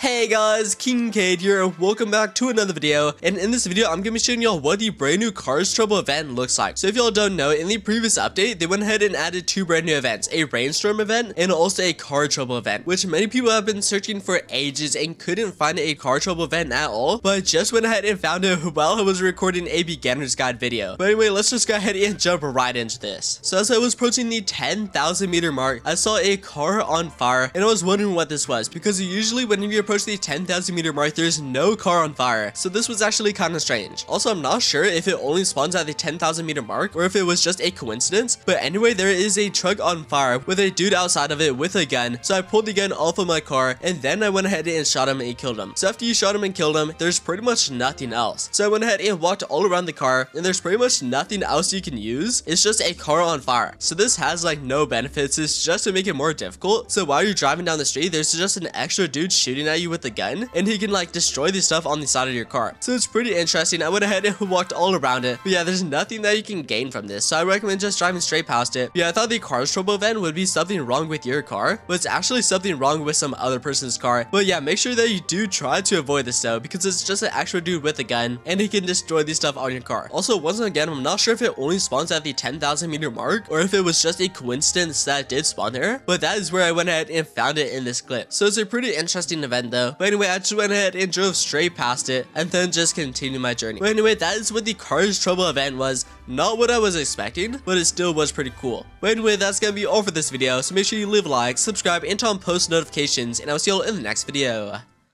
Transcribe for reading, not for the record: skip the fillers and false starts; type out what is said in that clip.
Hey guys, King Kade here, welcome back to another video, and in this video I'm going to be showing y'all what the brand new Cars Trouble event looks like. So if y'all don't know, in the previous update, they went ahead and added two brand new events, a Rainstorm event and also a Car Trouble event, which many people have been searching for ages and couldn't find a Car Trouble event at all, but just went ahead and found it while I was recording a beginner's guide video. But anyway, let's just go ahead and jump right into this. So as I was approaching the 10,000 meter mark, I saw a car on fire, and I was wondering what this was, because usually when you approach the 10,000 meter mark, there's no car on fire, so this was actually kind of strange. Also, I'm not sure if it only spawns at the 10,000 meter mark or if it was just a coincidence, but anyway, there is a truck on fire with a dude outside of it with a gun, so I pulled the gun off of my car and then I went ahead and shot him and killed him. So after you shot him and killed him, there's pretty much nothing else. So I went ahead and walked all around the car, and there's pretty much nothing else you can use. It's just a car on fire, so this has like no benefits. It's just to make it more difficult, so while you're driving down the street, there's just an extra dude shooting at you with a gun, and he can like destroy the stuff on the side of your car. So it's pretty interesting. I went ahead and walked all around it, but yeah, there's nothing that you can gain from this, so I recommend just driving straight past it. But yeah, I thought the Cars Trouble event would be something wrong with your car, but it's actually something wrong with some other person's car. But yeah, make sure that you do try to avoid this though, because it's just an actual dude with a gun and he can destroy the stuff on your car. Also, once again, I'm not sure if it only spawns at the 10,000 meter mark or if it was just a coincidence that it did spawn there, but that is where I went ahead and found it in this clip. So it's a pretty interesting event though. But anyway, I just went ahead and drove straight past it and then just continued my journey. But anyway, that is what the Cars Trouble event was. Not what I was expecting, but it still was pretty cool. But anyway, that's gonna be all for this video, so make sure you leave a like, subscribe, and turn on post notifications, and I'll see you all in the next video.